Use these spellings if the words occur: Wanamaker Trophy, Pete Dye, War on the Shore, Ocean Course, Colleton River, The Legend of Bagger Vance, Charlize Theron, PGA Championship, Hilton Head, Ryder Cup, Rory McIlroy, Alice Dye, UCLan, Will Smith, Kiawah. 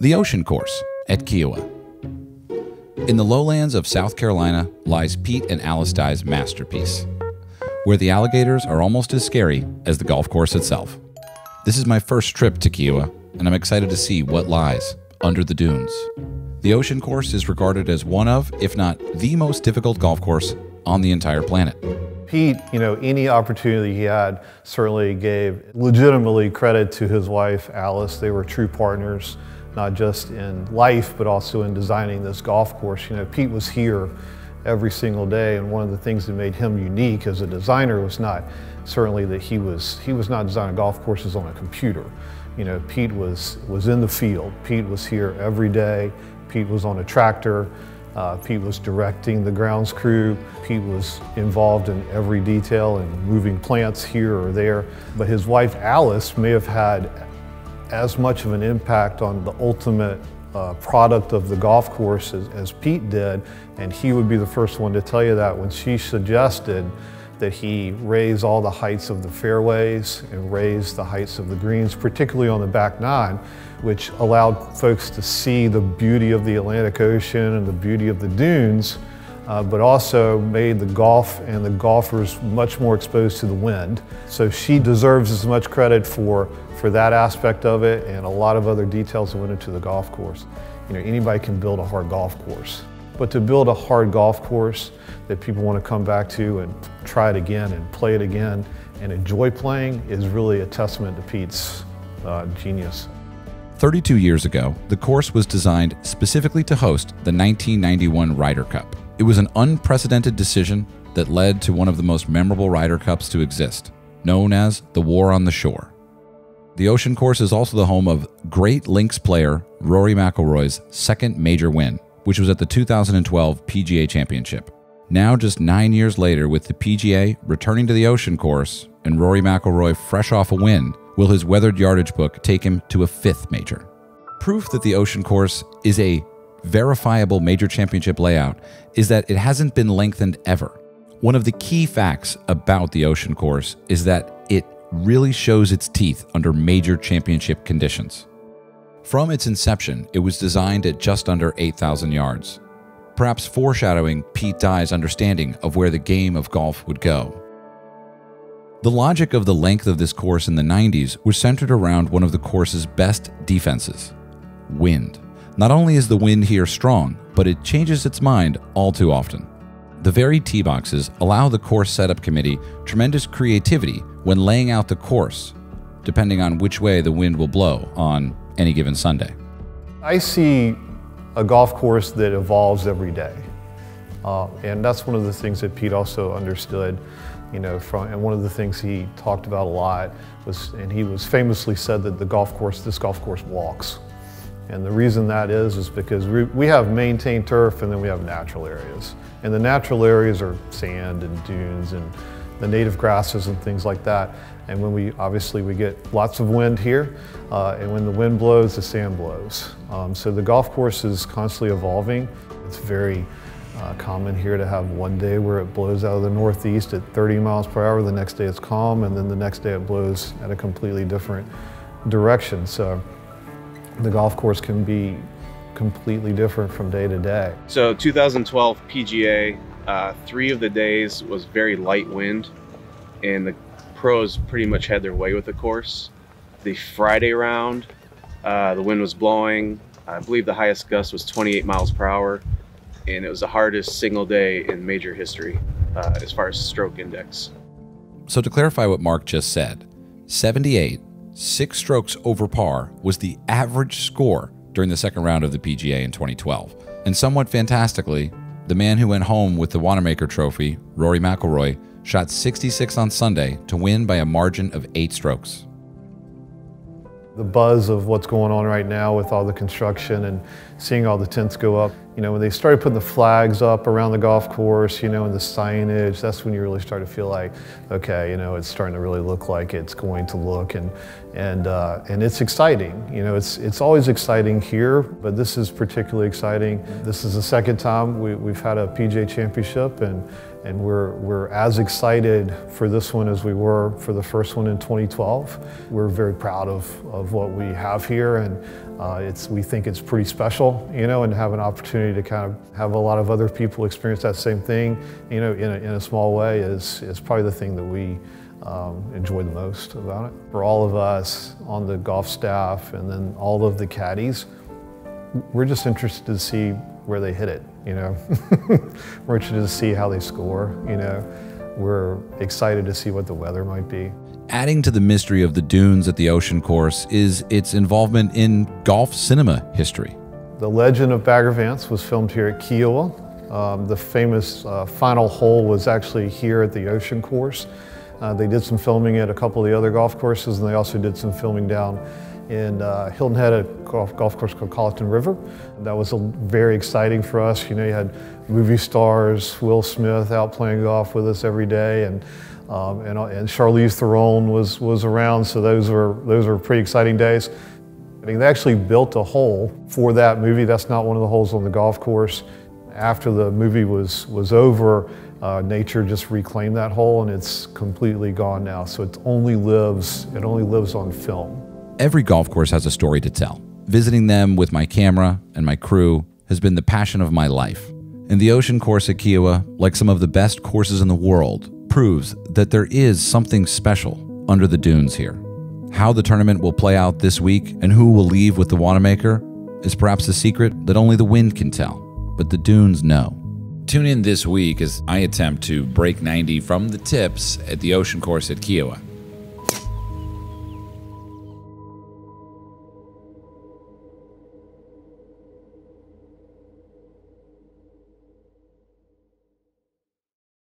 the Ocean Course at Kiawah. In the lowlands of South Carolina lies Pete and Alice Dye's masterpiece, where the alligators are almost as scary as the golf course itself. This is my first trip to Kiawah, and I'm excited to see what lies under the dunes. The Ocean Course is regarded as one of, if not the most difficult golf course on the entire planet. Pete, any opportunity he had certainly gave legitimately credit to his wife, Alice. They were true partners, not just in life, but also in designing this golf course. Pete was here every single day, and one of the things that made him unique as a designer was not certainly that he was not designing golf courses on a computer. Pete was in the field. Pete was here every day. Pete was on a tractor. Pete was directing the grounds crew. Pete was involved in every detail and moving plants here or there. But his wife Alice may have had as much of an impact on the ultimate product of the golf course as Pete did, and he would be the first one to tell you that when she suggested that he raise all the heights of the fairways and raise the heights of the greens, particularly on the back nine, which allowed folks to see the beauty of the Atlantic Ocean and the beauty of the dunes, but also made the golf and the golfers much more exposed to the wind. So she deserves as much credit for that aspect of it and a lot of other details that went into the golf course. Anybody can build a hard golf course. But to build a hard golf course that people want to come back to and try it again and play it again and enjoy playing is really a testament to Pete's genius. 32 years ago, the course was designed specifically to host the 1991 Ryder Cup. It was an unprecedented decision that led to one of the most memorable Ryder Cups to exist, known as the War on the Shore. The Ocean Course is also the home of Great Lynx player Rory McIlroy's second major win, which was at the 2012 PGA Championship. Now, just 9 years later, with the PGA returning to the Ocean Course and Rory McIlroy fresh off a win, will his weathered yardage book take him to a fifth major? Proof that the Ocean Course is a verifiable major championship layout is that it hasn't been lengthened ever. One of the key facts about the Ocean Course is that it really shows its teeth under major championship conditions. From its inception, it was designed at just under 8,000 yards, perhaps foreshadowing Pete Dye's understanding of where the game of golf would go. The logic of the length of this course in the 90s was centered around one of the course's best defenses, wind. Not only is the wind here strong, but it changes its mind all too often. The varied tee boxes allow the course setup committee tremendous creativity when laying out the course, depending on which way the wind will blow on any given Sunday. I see a golf course that evolves every day. And that's one of the things that Pete also understood, and one of the things he talked about a lot was, and he was famously said that this golf course walks. And the reason that is because we have maintained turf and then we have natural areas. And the natural areas are sand and dunes and the native grasses and things like that. And when obviously we get lots of wind here, and when the wind blows, the sand blows. So the golf course is constantly evolving. It's very common here to have one day where it blows out of the northeast at 30 miles per hour, the next day it's calm, and then the next day it blows at a completely different direction. So the golf course can be completely different from day to day. So 2012 PGA, 3 of the days was very light wind, and the pros pretty much had their way with the course. The Friday round, the wind was blowing. I believe the highest gust was 28 miles per hour, and it was the hardest single day in major history as far as stroke index. So to clarify what Mark just said, 78, 6 strokes over par, was the average score during the second round of the PGA in 2012. And somewhat fantastically, the man who went home with the Wanamaker Trophy, Rory McIlroy, shot 66 on Sunday to win by a margin of 8 strokes. The buzz of what's going on right now with all the construction and seeing all the tents go up, when they started putting the flags up around the golf course, and the signage, that's when you really start to feel like, okay, it's starting to really look like it's going to look, and it's exciting. It's always exciting here, but this is particularly exciting. This is the second time we've had a PGA Championship, and And we're as excited for this one as we were for the first one in 2012. We're very proud of what we have here, and we think it's pretty special, you know, and have an opportunity to kind of have a lot of other people experience that same thing, you know, in a small way is probably the thing that we enjoy the most about it. For all of us on the golf staff and then all of the caddies, we're just interested to see where they hit it, you know. We're interested to see how they score, you know. We're excited to see what the weather might be. Adding to the mystery of the dunes at the Ocean Course is its involvement in golf cinema history. The Legend of Bagger Vance was filmed here at Kiawah. The famous final hole was actually here at the Ocean Course. They did some filming at a couple of the other golf courses, and they also did some filming down in Hilton Head, a golf course called Colleton River. That was very exciting for us. You know, you had movie stars, Will Smith out playing golf with us every day, and Charlize Theron was around, so those were pretty exciting days. I mean, they actually built a hole for that movie. That's not one of the holes on the golf course. After the movie was over, nature just reclaimed that hole, and it's completely gone now. So it only lives on film. Every golf course has a story to tell. Visiting them with my camera and my crew has been the passion of my life. And the Ocean Course at Kiawah, like some of the best courses in the world, proves that there is something special under the dunes here. How the tournament will play out this week and who will leave with the Wanamaker is perhaps a secret that only the wind can tell, but the dunes know. Tune in this week as I attempt to break 90 from the tips at the Ocean Course at Kiawah.